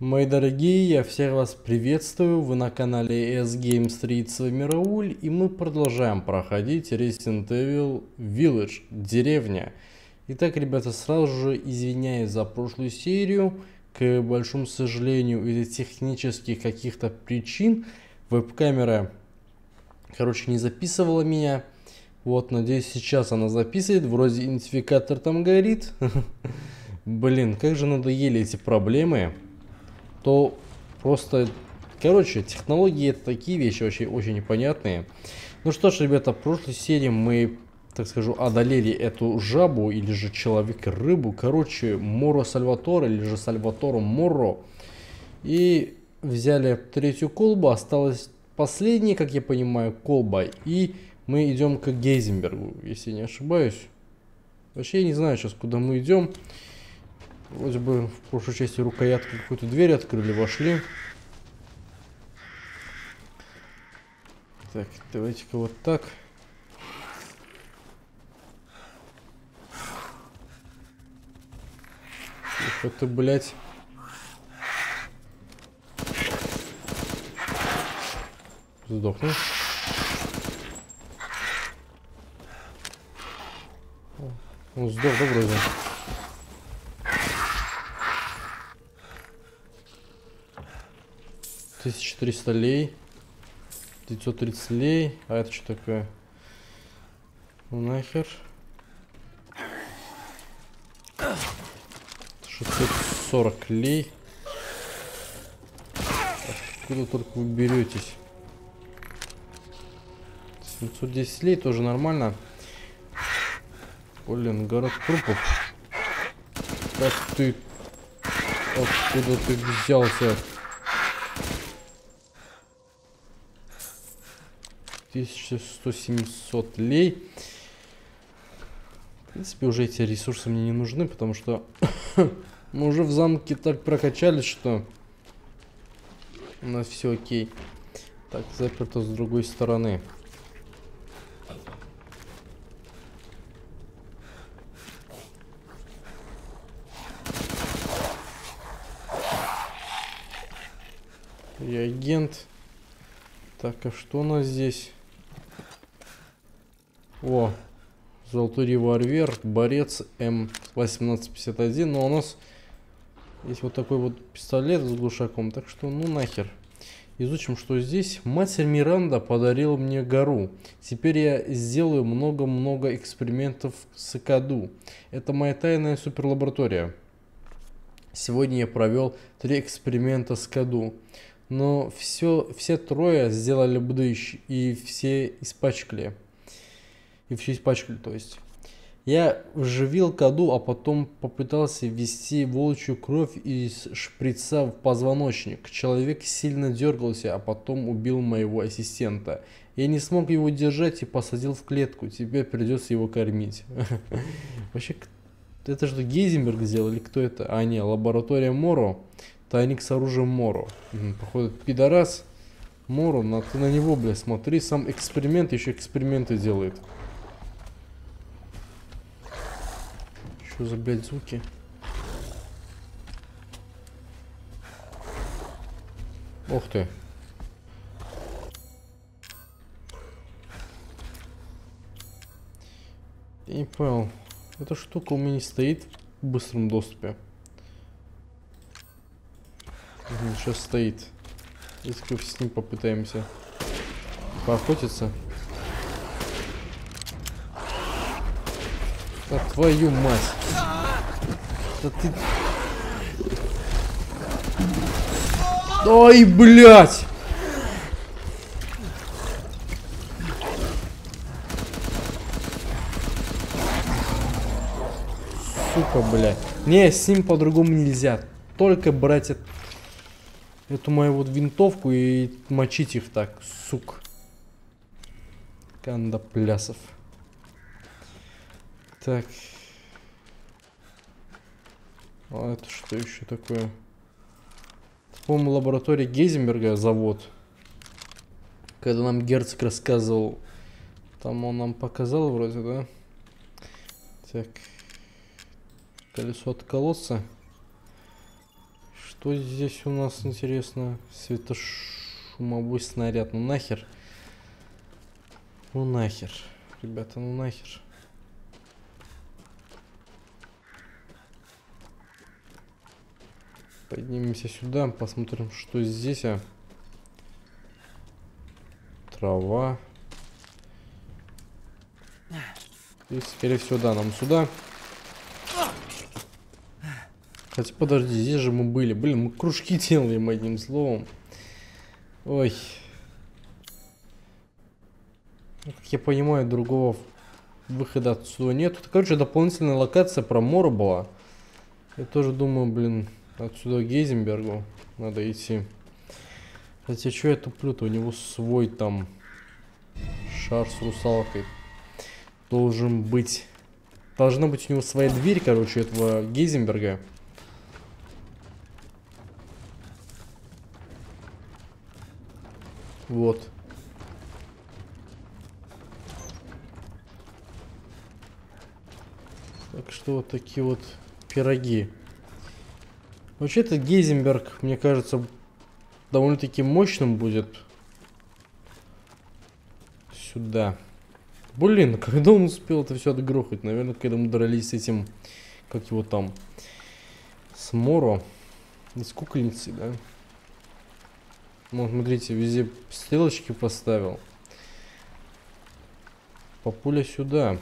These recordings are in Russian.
Мои дорогие, я всех вас приветствую, вы на канале SGameStreet, с вами Рауль, и мы продолжаем проходить Resident Evil Village, деревня. Итак, ребята, сразу же извиняюсь за прошлую серию, к большому сожалению, из-за технических каких-то причин веб-камера, короче, не записывала меня. Вот, надеюсь, сейчас она записывает, вроде идентификатор там горит. Блин, как же надоели эти проблемы. То просто, короче, технологии — это такие вещи очень непонятные. Ну что ж, ребята, в прошлой серии мы, так скажу, одолели эту жабу, или же человек-рыбу, короче, Моро Сальваторе, или же Сальваторе Моро. И взяли третью колбу, осталась последняя, как я понимаю, колба. И мы идем к Гейзенбергу, если не ошибаюсь. Вообще я не знаю сейчас, куда мы идем. Вроде бы в прошлой части рукоятку, какую-то дверь открыли, вошли. Так, давайте-ка вот так. Что-то, блядь. Сдохни. Он сдох, да, вроде? $1300, 930 лей, а это что такое? Ну нахер. 640 лей. Откуда только вы беретесь? 710 лей, тоже нормально. Блин, город трупов. Как ты... Откуда ты взялся? 1100-700 лей. В принципе, уже эти ресурсы мне не нужны, потому что мы уже в замке так прокачались, что у нас все окей. Так, заперто с другой стороны. Реагент. Так, а что у нас здесь? О, золотой револьвер, борец М1851. Но у нас есть вот такой вот пистолет с глушаком, так что ну нахер. Изучим, что здесь. Мать Миранда подарила мне гору. Теперь я сделаю много-много экспериментов с Каду. Это моя тайная суперлаборатория. Сегодня я провел 3 эксперимента с Каду. Но все трое сделали бдыщ, и все испачкали. И все испачкали, то есть. Я вживил Каду, а потом попытался ввести волчью кровь из шприца в позвоночник. Человек сильно дергался, а потом убил моего ассистента. Я не смог его держать и посадил в клетку. Теперь придется его кормить. Вообще, это что, Гейзенберг сделал или кто это? А, не, лаборатория Моро. Тайник с оружием Моро. Походу, пидорас. Моро, ты на него, бля, смотри. Сам эксперимент, еще эксперименты делает. Что за, блядь, звуки? Ох ты. Я не понял. Эта штука у меня не стоит в быстром доступе. Сейчас стоит. Если с ним попытаемся поохотиться. Да твою мать! Да ты... Ой, блядь! Сука, блядь. Не, с ним по-другому нельзя. Только брать эту мою вот винтовку и мочить их так, сук. Кандаплясов. Так. А это что еще такое? По-моему, лаборатория Гейзенберга, завод. Когда нам герцог рассказывал, там он нам показал вроде, да? Так. Колесо от колодца. Что здесь у нас интересно? Светошумовой снаряд. Ну нахер. Ну нахер. Ребята, ну нахер. Поднимемся сюда, посмотрим, что здесь. Трава. И, скорее всего, да, нам сюда. Хотя, подожди, здесь же мы были. Блин, мы кружки делаем, одним словом. Ой. Как я понимаю, другого выхода отсюда нет. Тут, короче, дополнительная локация про Моро была. Я тоже думаю, блин, отсюда к Гейзенбергу надо идти. Хотя, что я туплю-то? У него свой там шар с русалкой должен быть. Должна быть у него своя дверь, короче, этого Гейзенберга. Вот. Так что вот такие вот пироги. Вообще-то Гейзенберг, мне кажется, довольно-таки мощным будет. Сюда. Блин, когда он успел это все отгрохать? Наверное, когда мы дрались с этим, как его там, с Моро. С кукольницей, да? Вот, смотрите, везде стрелочки поставил. Папуля сюда.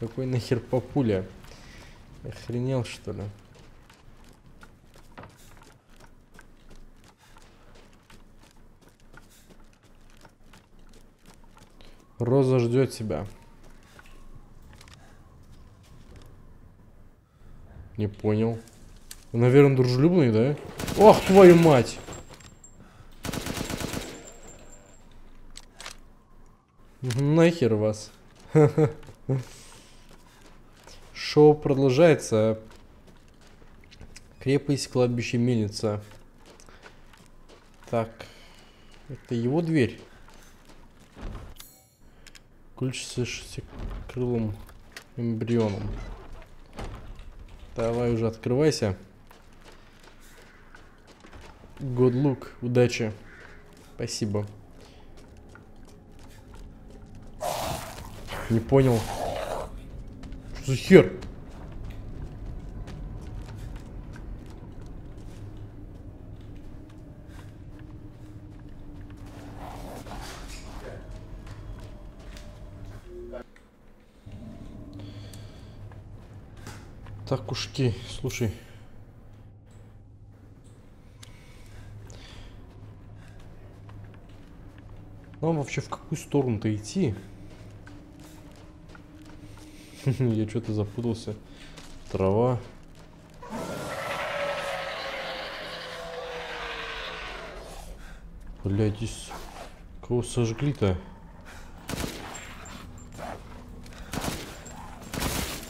Какой нахер папуля? Охренел, что ли? Роза ждет тебя. Не понял. Наверное, дружелюбный, да? Ох, твою мать! Нахер вас. Шоу продолжается. Крепость, кладбище, мельница. Так. Это его дверь. Ключ с шестикрылым эмбрионом. Давай уже открывайся. Good luck, удачи. Спасибо. Не понял. Что за хер? Так, ушки, слушай. Нам вообще в какую сторону-то идти? Я что-то запутался. Трава. Блядь, здесь кого сожгли-то?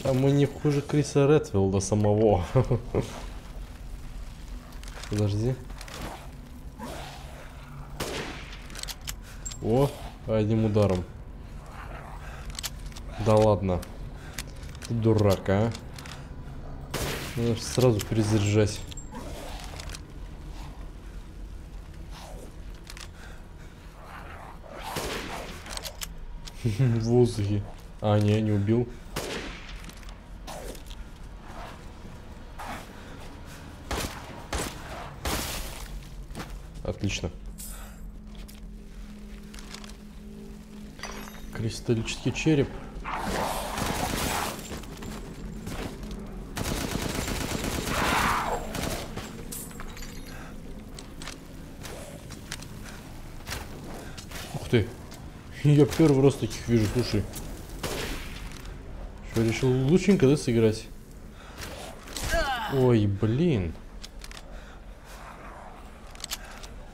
А мы не хуже Криса Редфилда самого. Подожди. О, одним ударом. Да ладно. Ты дурак, а? Надо сразу перезаряжать. В воздухе. А, не убил. Отлично. Кристаллический череп. Ух ты. Я первый раз таких вижу, слушай. Что, решил лученько, да, сыграть? Ой, блин.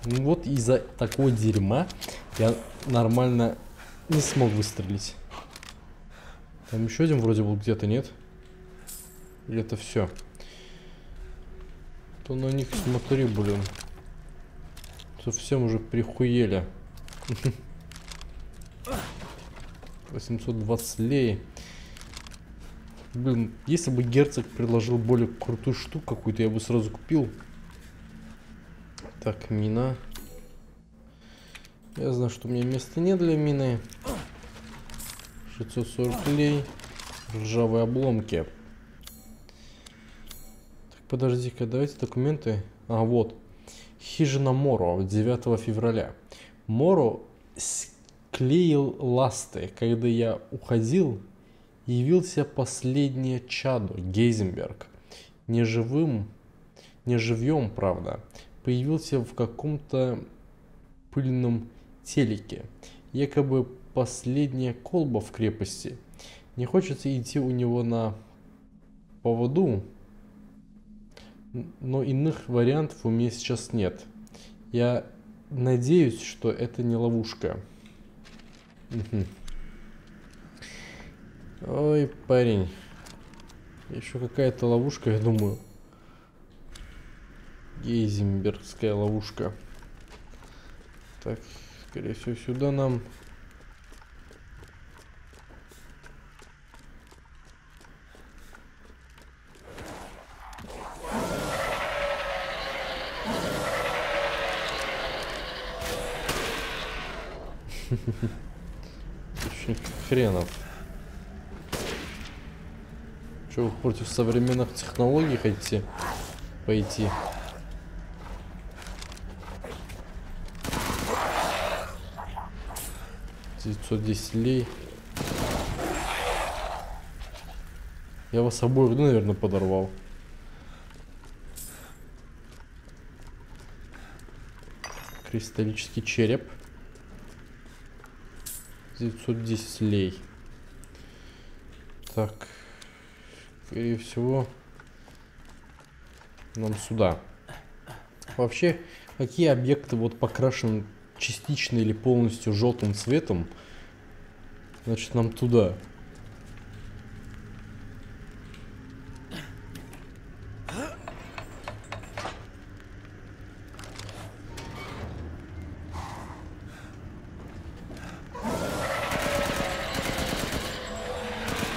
Ну вот из-за такого дерьма я нормально не смог выстрелить. Там еще один вроде был где-то, нет? Или это все? То на них смотри, блин. Совсем уже прихуели. 820 лей. Блин, если бы герцог предложил более крутую штуку какую-то, я бы сразу купил. Так, мина. Я знаю, что у меня места нет для мины. 640 клей. Ржавые обломки. Так, подожди-ка, давайте документы. А, вот. Хижина Моро, 9 февраля. Моро склеил ласты. Когда я уходил, явился последнее чадо, Гейзенберг. Не живьем, правда. Появился в каком-то пыльном телеке. Якобы последняя колба в крепости. Не хочется идти у него на поводу, но иных вариантов у меня сейчас нет. Я надеюсь, что это не ловушка. Угу. Ой, парень. Еще какая-то ловушка, я думаю. Гейзенбергская ловушка. Так, скорее всего, сюда нам. Очень хренов. Че, вы против современных технологий хотите пойти? $910. Я вас обоих, ну, наверное, подорвал. Кристаллический череп. 910 лей. Так. Скорее всего, нам сюда. Вообще, какие объекты вот покрашены частично или полностью желтым цветом, значит, нам туда.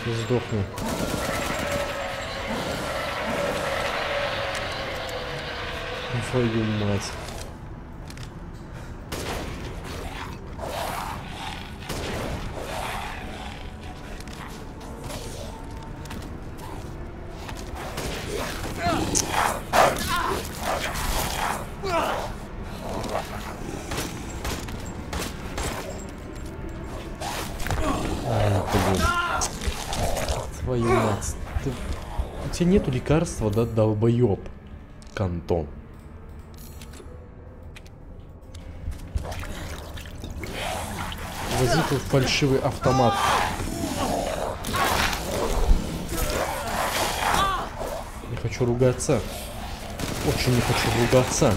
Сдохну. Твою мать. Нету лекарства, да, долбоеб, Кантон. Вози тут фальшивый автомат. Не хочу ругаться. Очень не хочу ругаться.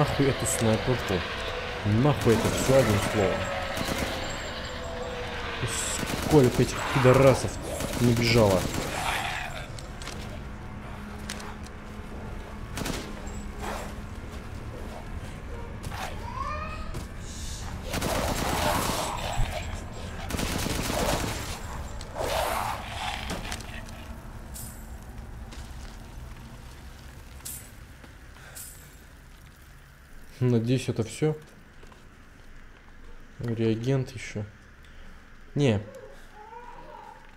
Нахуй эту снайперку. Нахуй это все одним словом. Сколько этих пидорасов не бежало. Надеюсь, это все. Реагент еще. Не.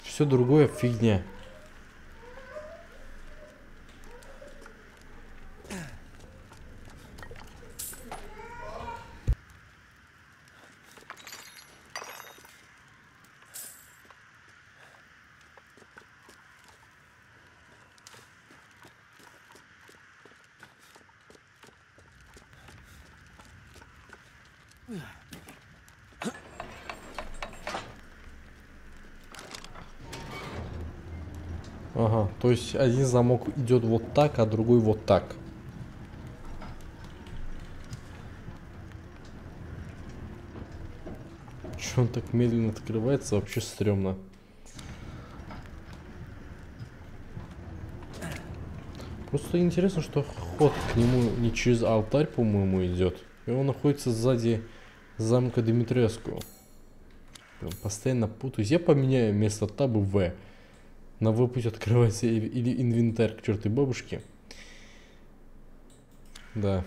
Все другое фигня. Ага, то есть один замок идет вот так, а другой вот так. что он так медленно открывается, вообще стрёмно. Просто интересно, что ход к нему не через алтарь, по-моему, идет. И он находится сзади замка Димитреску. Прям постоянно путаюсь. Я поменяю вместо таба В. На В путь открывается или инвентарь к чертой бабушке. Да.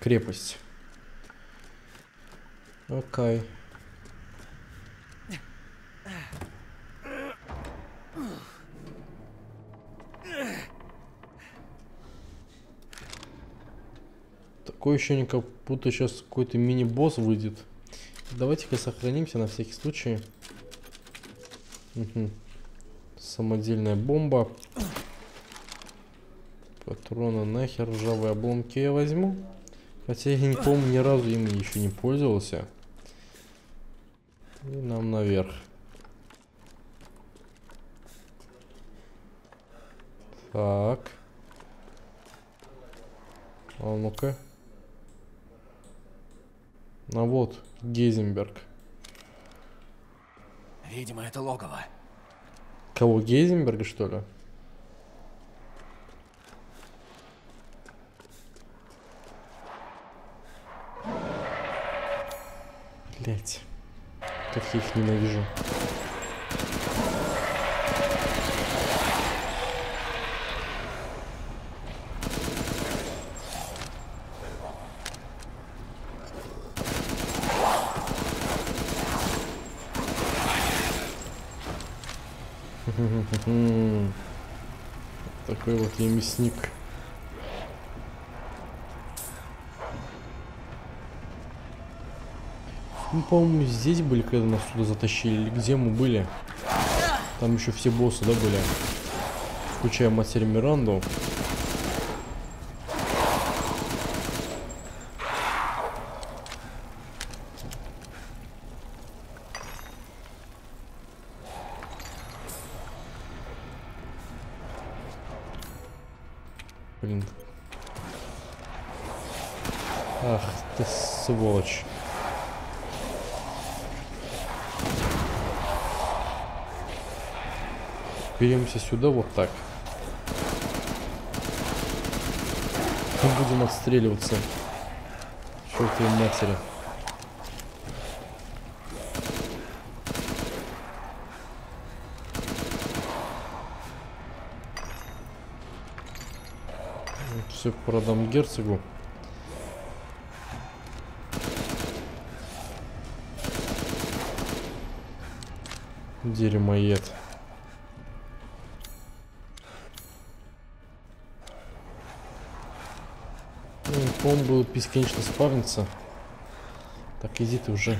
Крепость. Окей. Такое ощущение, как будто сейчас какой-то мини-босс выйдет. Давайте-ка сохранимся на всякий случай. Угу. Самодельная бомба. Патроны нахер, ржавые обломки я возьму. Хотя я не помню, ни разу им еще не пользовался. И нам наверх. Так. А ну-ка. Ну вот, Гейзенберг. Видимо, это логово. Кого, Гейзенберга, что ли? Блять. Как я их ненавижу. Такой вот я мясник. Ну, по-моему, здесь были, когда нас сюда затащили, или где мы были. Там еще все боссы, да, были. Включая Матерь Миранду. Блин. Ах ты сволочь. Беремся сюда вот так. Мы будем отстреливаться. Чёртовой матери. Все продам герцогу. Дерьмоед. Он был бесконечно спавниться. Так, иди ты уже.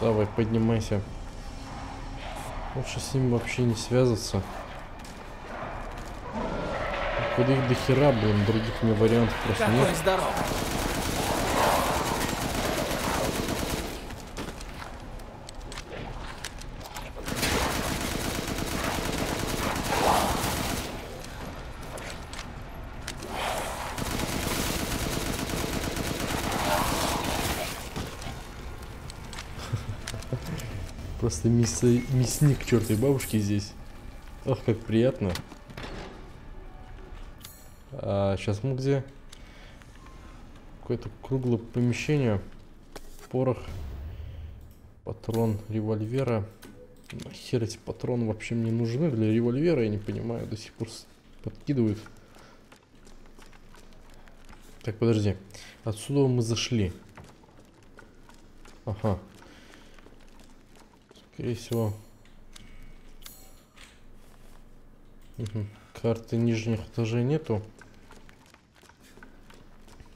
Давай, поднимайся. Лучше с ним вообще не связываться. Куда их до хера, блин, других мне вариантов просто нет. Просто мясник чертой бабушки здесь. Ох, как приятно. А сейчас мы где? Какое-то круглое помещение. Порох. Патрон револьвера. Нахер эти патроны вообще мне нужны для револьвера, я не понимаю. До сих пор подкидывают. Так, подожди. Отсюда мы зашли. Ага. Скорее всего. Угу. Карты нижних этажей нету.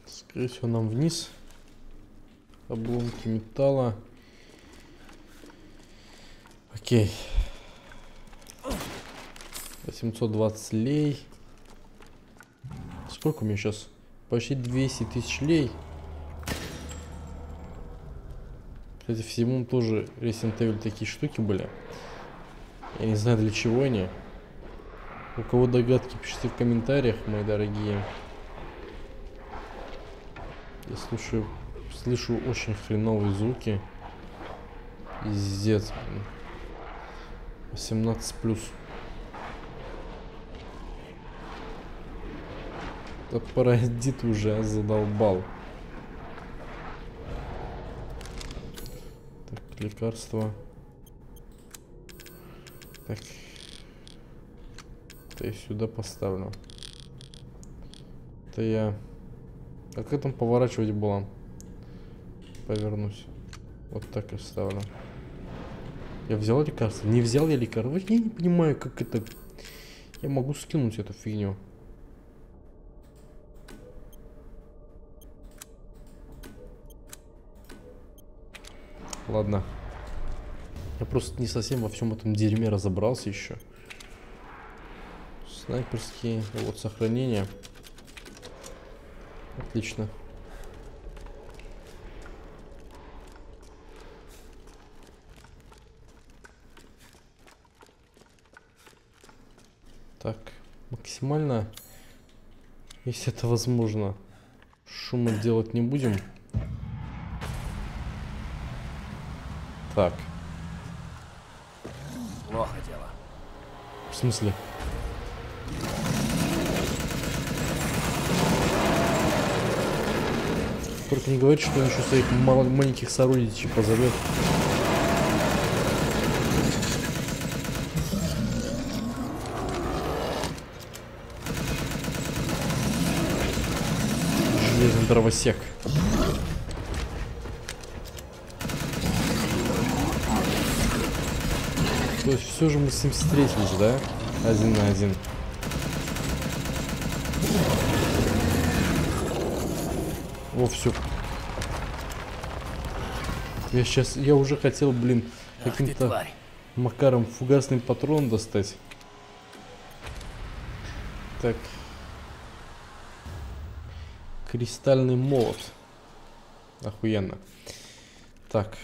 Скорее всего, нам вниз. Обломки металла. Окей. 820 лей. Сколько у меня сейчас? Почти 200 тысяч лей. Кстати, в 7-м тоже Resident Evil такие штуки были. Я не знаю, для чего они. У кого догадки, пишите в комментариях, мои дорогие. Я слышу очень хреновые звуки. Пиздец. 18+. Этот паразит уже задолбал. Так, лекарство. Так. Это я сюда поставлю. Это я... А как там поворачивать было? Повернусь. Вот так и вставлю. Я взял лекарство? Не взял я лекарство? Я не понимаю, как это... Я могу скинуть эту фигню. Ладно. Я просто не совсем во всем этом дерьме разобрался еще. Снайперские. Вот сохранение. Отлично. Так, максимально, если это возможно, шума делать не будем. Так. Плохо дело. В смысле? Только не говорит, что он еще своих маленьких сородичей позовет. Железный дровосек. То есть все же мы с ним встретились, да? Один на один. Во, все. Я уже хотел, блин, каким-то макаром фугасный патрон достать. Так. Кристальный молот. Охуенно. Так.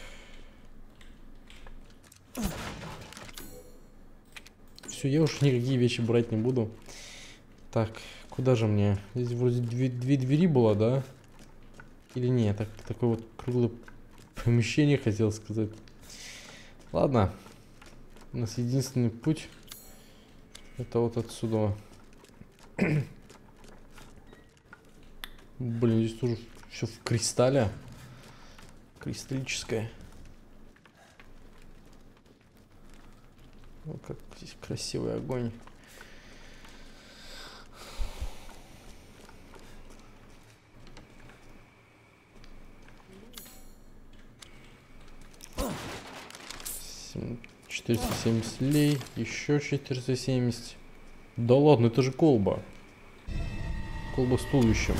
Все, я уж никакие вещи брать не буду. Так, куда же мне? Здесь вроде две двери было, да? Или нет, так, такое вот круглое помещение, хотел сказать. Ладно. У нас единственный путь. Это вот отсюда. Блин, здесь тоже все в кристалле. Кристаллическое. Вот как здесь красивый огонь. $470, еще $470. Да ладно, это же колба. Колба с туловищем.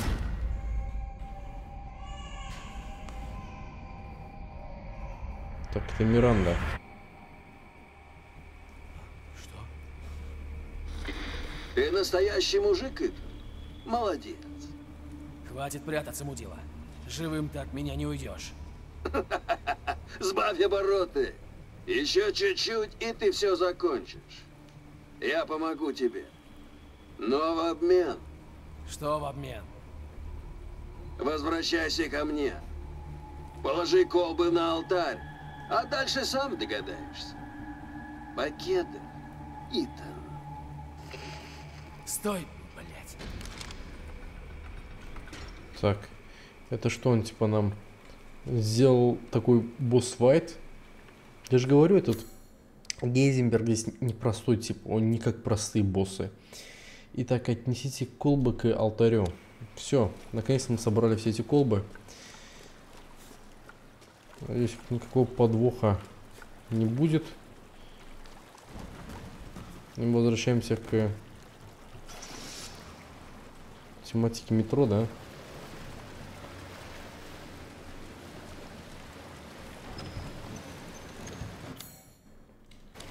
Так, это Миранда. Что? Ты настоящий мужик, Ит? Молодец. Хватит прятаться, мудила. Живым-то от меня не уйдешь. Сбавь обороты. Еще чуть-чуть, и ты все закончишь. Я помогу тебе. Но в обмен... Что в обмен? Возвращайся ко мне. Положи колбы на алтарь, а дальше сам догадаешься. Пакеты, Итан. Стой, блядь. Так, это что он типа нам сделал такой босс-файт? Я же говорю, этот Гейзенберг здесь непростой тип, он не как простые боссы. Итак, отнесите колбы к алтарю. Все, наконец-то мы собрали все эти колбы. Надеюсь, никакого подвоха не будет. И мы возвращаемся к тематике метро, да?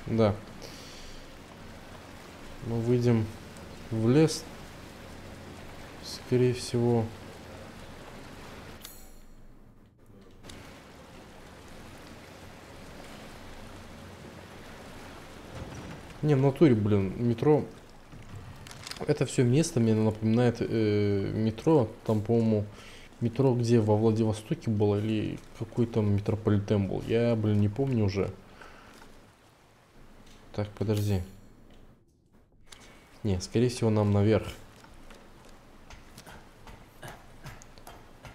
Да. Мы выйдем в лес. Скорее всего. Не, в натуре, блин, метро. Это все место мне напоминает метро. Там, по-моему, метро, где во Владивостоке было, или какой там метрополитен был. Я, блин, не помню уже. Так, подожди. Не, скорее всего, нам наверх.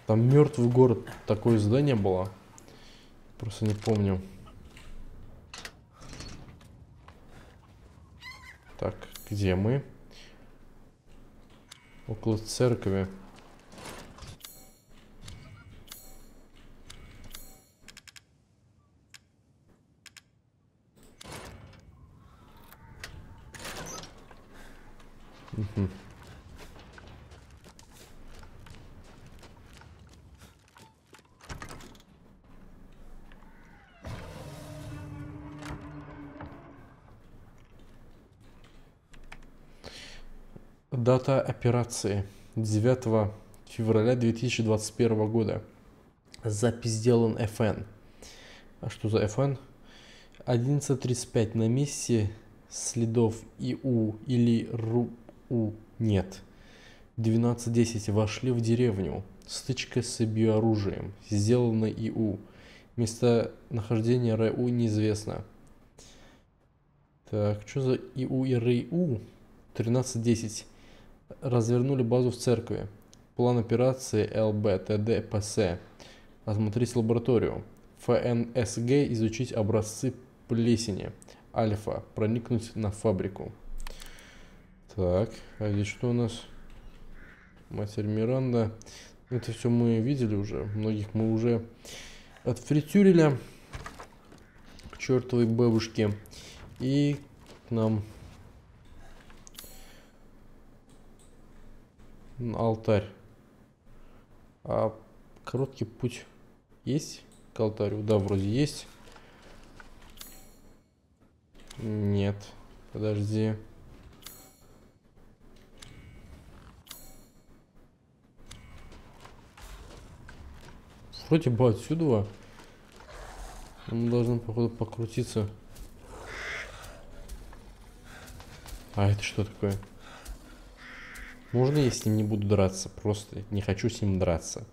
Там мертвый город, такое здание было. Просто не помню. Так, где мы? Около церкви. Угу. Дата операции 9 февраля 2021 года. Запись сделан ФН. А что за ФН? 11:35. На месте следов ИУ или РУ нет. 12:10. Вошли в деревню. Стычка с биооружием. Сделано ИУ. Местонахождение РУ неизвестно. Так, что за ИУ и РУ? 13:10. Развернули базу в церкви. План операции ЛБ, ТД, ПС. Осмотреть лабораторию. ФНСГ изучить образцы плесени. Альфа. Проникнуть на фабрику. Так, а здесь что у нас? Матерь Миранда. Это все мы видели уже. Многих мы уже отфритюрили. К чертовой бабушке. И к нам... Алтарь. А короткий путь есть к алтарю? Да, вроде есть. Нет, подожди. Вроде бы отсюда. Мы должны, походу, покрутиться. А это что такое? Можно я с ним не буду драться? Просто не хочу с ним драться.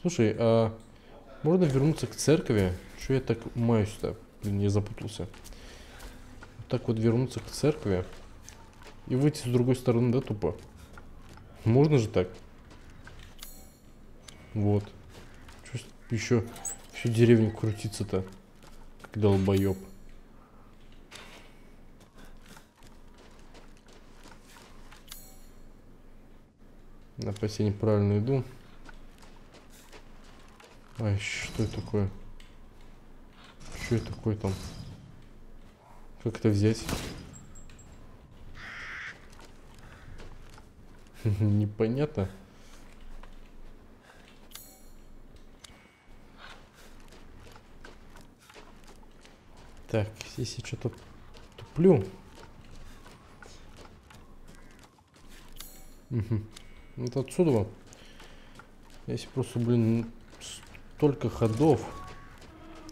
Слушай, а можно вернуться к церкви? Что я так маюсь-то? Блин, я запутался. Вот так вот вернуться к церкви и выйти с другой стороны, да, тупо? Можно же так? Вот. Чё еще всю деревню крутиться-то? Долбоеб. Опять я неправильно иду. Ай, что это такое? Что это такое там? Как это взять? Непонятно. Так, здесь я что-то туплю. Угу. Вот отсюда. Здесь просто, блин, столько ходов.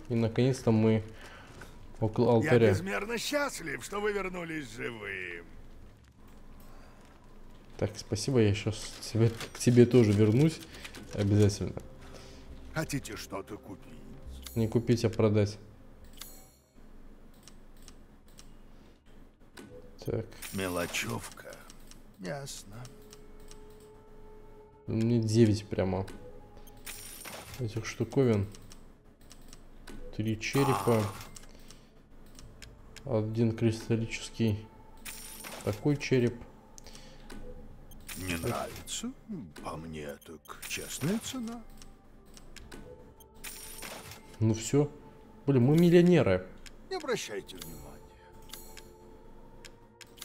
И наконец-то мы около алтаря. Я безмерно счастлив, что вы вернулись живым. Так, спасибо, я сейчас к тебе тоже вернусь. Обязательно. Хотите что-то купить? Не купить, а продать. Так. Мелочевка. Ясно. Мне 9 прямо. Этих штуковин. 3 черепа. 1 кристаллический. Такой череп. Не так. Нравится. По мне так честная цена. Ну все. Блин, мы миллионеры. Не обращайте внимания.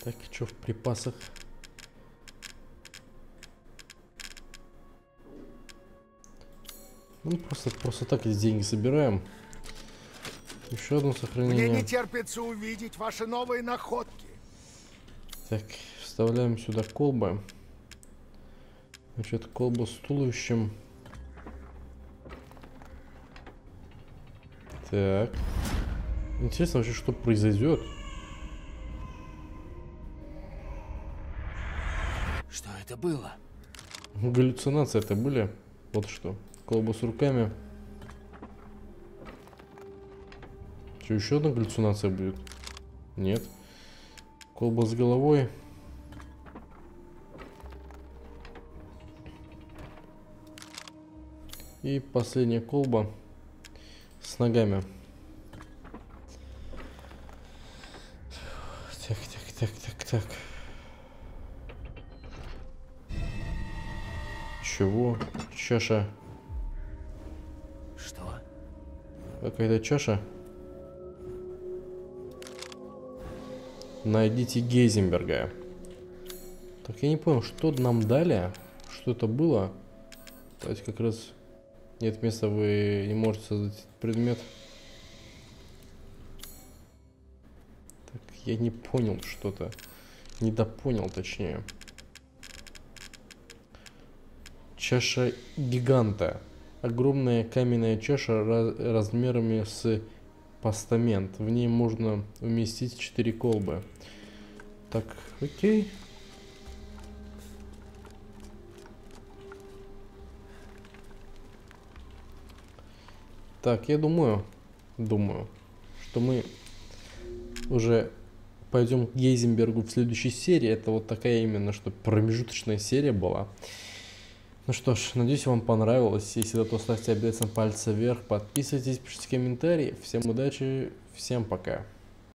Так, что в припасах? Ну, просто так эти деньги собираем. Еще одно сохранение. Мне не терпится увидеть ваши новые находки. Так, вставляем сюда колбы. Значит, колба с туловищем. Так. Интересно вообще, что произойдет. Что это было? Галлюцинации это были. Вот что. Колбас руками. Что, еще одна галлюцинация будет? Нет. Колбас с головой. И последняя колба с ногами. Так, так, так, так, так. Чего? Чаша. Что? Какая-то чаша. Найдите Гейзенберга. Так, я не понял, что нам дали? Что это было? Давайте как раз... Нет места, вы не можете создать этот предмет. Так, я не понял что-то. Недопонял, точнее. Чаша гиганта. Огромная каменная чаша размерами с постамент. В ней можно уместить 4 колбы. Так, окей. Так, я думаю, что мы уже пойдем к Гейзенбергу в следующей серии. Это вот такая именно, что промежуточная серия была. Ну что ж, надеюсь, вам понравилось. Если да, то ставьте обязательно пальцы вверх, подписывайтесь, пишите комментарии. Всем удачи, всем пока.